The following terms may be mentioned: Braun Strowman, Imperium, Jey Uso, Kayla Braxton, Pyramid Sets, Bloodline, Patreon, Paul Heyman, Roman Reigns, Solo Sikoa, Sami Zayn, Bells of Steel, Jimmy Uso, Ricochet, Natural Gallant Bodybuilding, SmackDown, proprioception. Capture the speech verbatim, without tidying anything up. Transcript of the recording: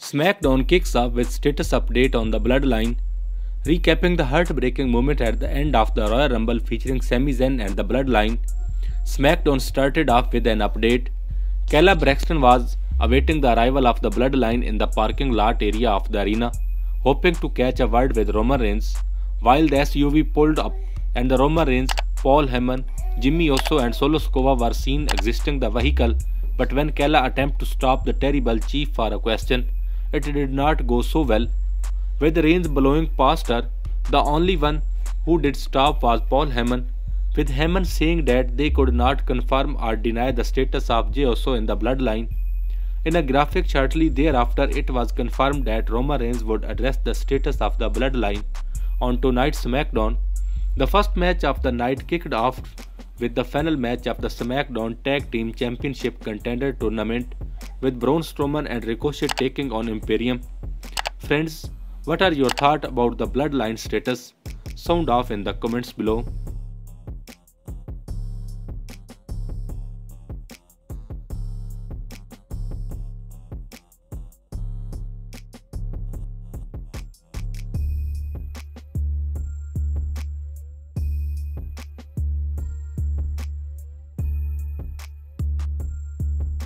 SmackDown kicks off with status update on the Bloodline, recapping the heartbreaking moment at the end of the Royal Rumble featuring Sami Zayn and the Bloodline. SmackDown started off with an update. Kayla Braxton was awaiting the arrival of the Bloodline in the parking lot area of the arena, hoping to catch a word with Roman Reigns. While the S U V pulled up and the Roman Reigns, Paul Heyman, Jimmy Uso and Solo Sikoa were seen exiting the vehicle, but when Kayla attempted to stop the terrible chief for a question, it did not go so well. With Reigns blowing past her, the only one who did stop was Paul Heyman, with Heyman saying that they could not confirm or deny the status of Jey Uso in the Bloodline. In a graphic shortly thereafter, it was confirmed that Roman Reigns would address the status of the Bloodline on tonight's SmackDown. The first match of the night kicked off with the final match of the SmackDown Tag Team Championship Contender Tournament, with Braun Strowman and Ricochet taking on Imperium. Friends, what are your thoughts about the Bloodline status? Sound off in the comments below.